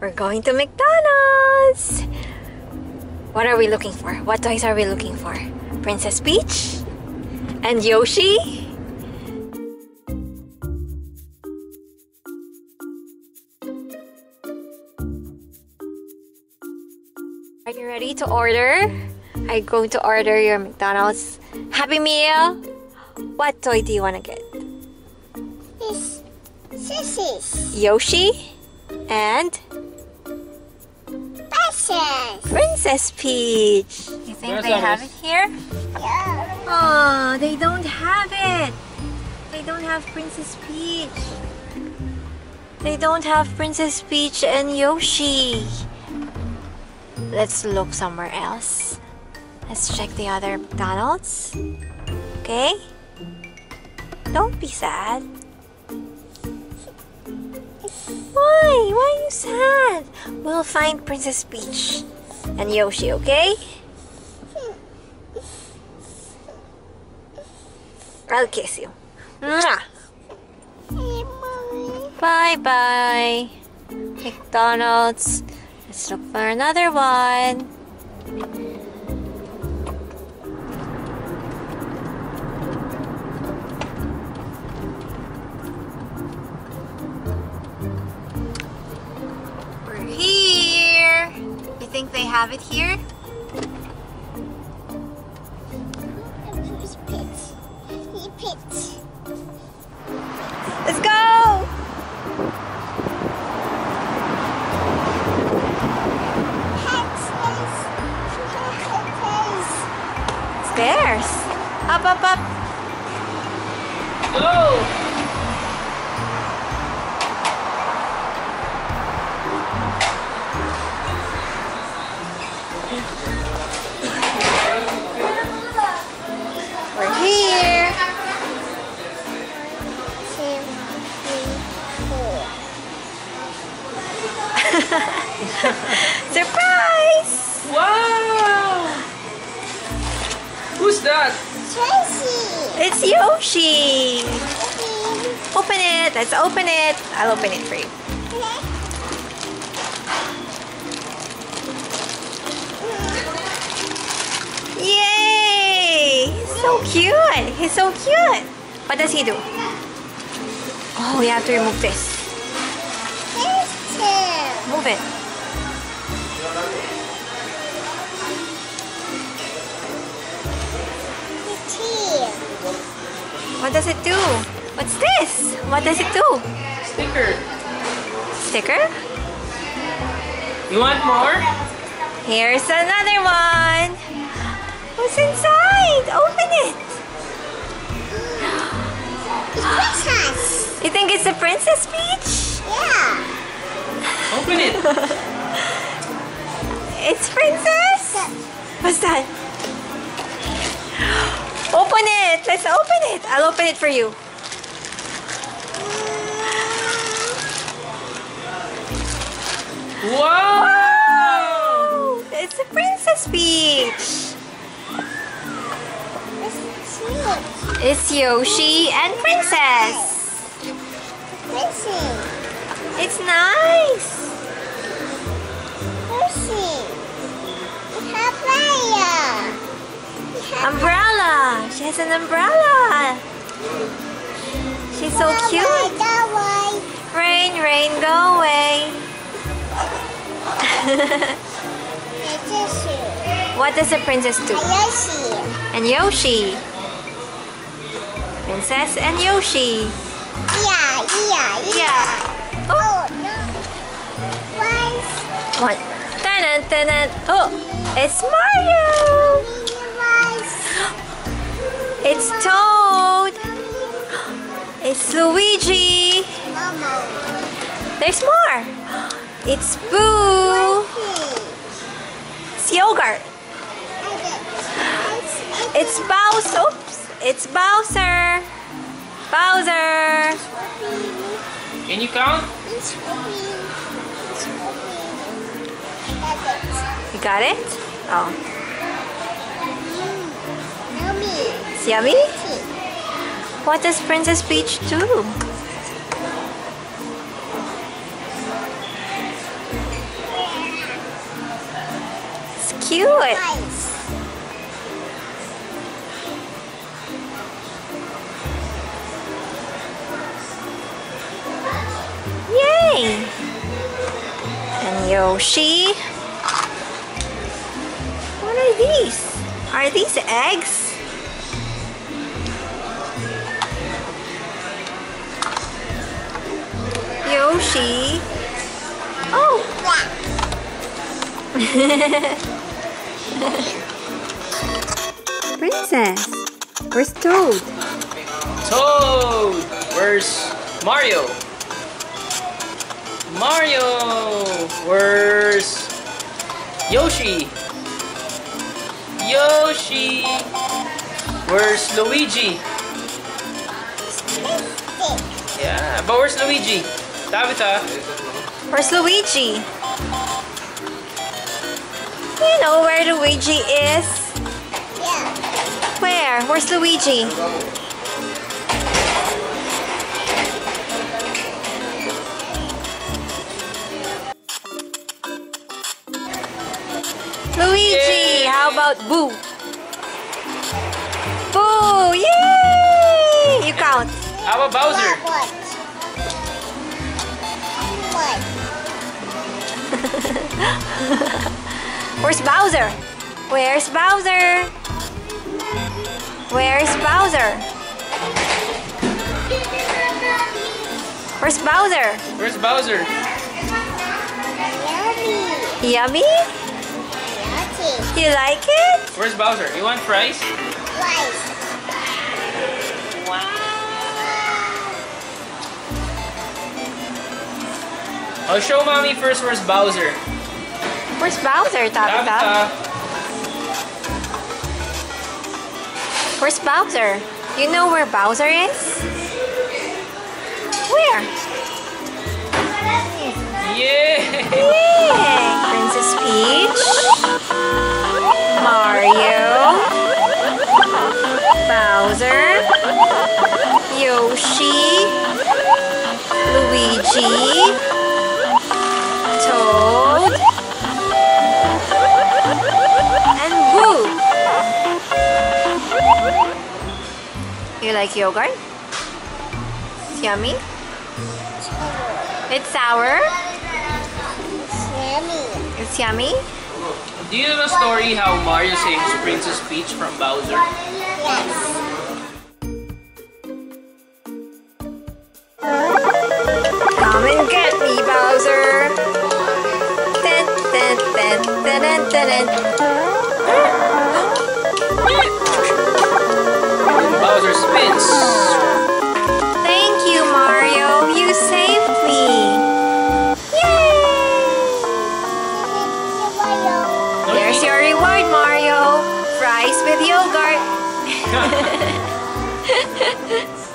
We're going to McDonald's! What are we looking for? What toys are we looking for? Princess Peach? And Yoshi? Are you ready to order? Are you going to order your McDonald's Happy Meal? What toy do you want to get? This Sissy's. Yoshi? And? Princess! Princess Peach! You think they have it here? Yeah. Oh, they don't have it! They don't have Princess Peach! They don't have Princess Peach and Yoshi! Let's look somewhere else. Let's check the other McDonald's. Okay? Don't be sad. Why? Why are you sad? We'll find Princess Peach and Yoshi, okay? I'll kiss you. Mwah! Bye-bye. McDonald's. Let's look for another one. Think they have it here? Let's go! Stairs! Up, up, up! Go! Surprise! Wow! Who's that? Yoshi! It's Yoshi! Open it! Let's open it! I'll open it for you. Yay! He's so cute! He's so cute! What does he do? Oh, we have to remove this. Move it. What does it do? What's this? What does it do? Sticker. Sticker? You want more? Here's another one. What's inside? Open it. It's Princess. You think it's the Princess Peach? Yeah. Open it! It's Princess! What's that? Open it! Let's open it! I'll open it for you. Wow! It's a Princess Peach! It's Yoshi and Princess! Princess! It's nice! Yoshi! We have Mario! Umbrella! She has an umbrella! She's so cute! Rain, rain, go away! What does the princess do? Yoshi! And Yoshi! Princess and Yoshi! Yeah, yeah, yeah! Oh no! One. Dun, dun, dun. Oh, it's Mario. It's Toad. It's Luigi. There's more. It's Boo. It's yogurt. It's Bowser. Oops! It's Bowser. Bowser. Can you count? You got it? Oh. It's yummy? What does Princess Peach do? cute. Nice. Yay! And Yoshi. What are these? Are these eggs? Yoshi. Oh! Princess, where's Toad? Toad! Where's Mario? Mario! Where's Yoshi? Yoshi! Where's Luigi? Yeah, but where's Luigi? Tabitha. Where's Luigi? You know where Luigi is? Yeah. Where? Where's Luigi? Luigi! Yay. How about Boo? Boo! Yay! You count. How about Bowser? What? Where's Bowser? Where's Bowser? Where's Bowser? Where's Bowser? Where's Bowser? Yummy. Yummy? You like it? Where's Bowser? You want fries? Fries. Wow. I'll show mommy first where's Bowser. Where's Bowser, Tabitha? Where's Bowser? You know where Bowser is? Where? Yay! Yay! Princess Peach, Mario, Bowser, Yoshi, Luigi, Toad and Boo. You like yogurt? It's yummy. It's sour. It's yummy. Do you know the story how Mario saves Princess Peach from Bowser? Yes. Come and get me, Bowser. Bowser spins. Thank you, Mario. You saved me. Yay! There's your reward, Mario. Fries with yogurt.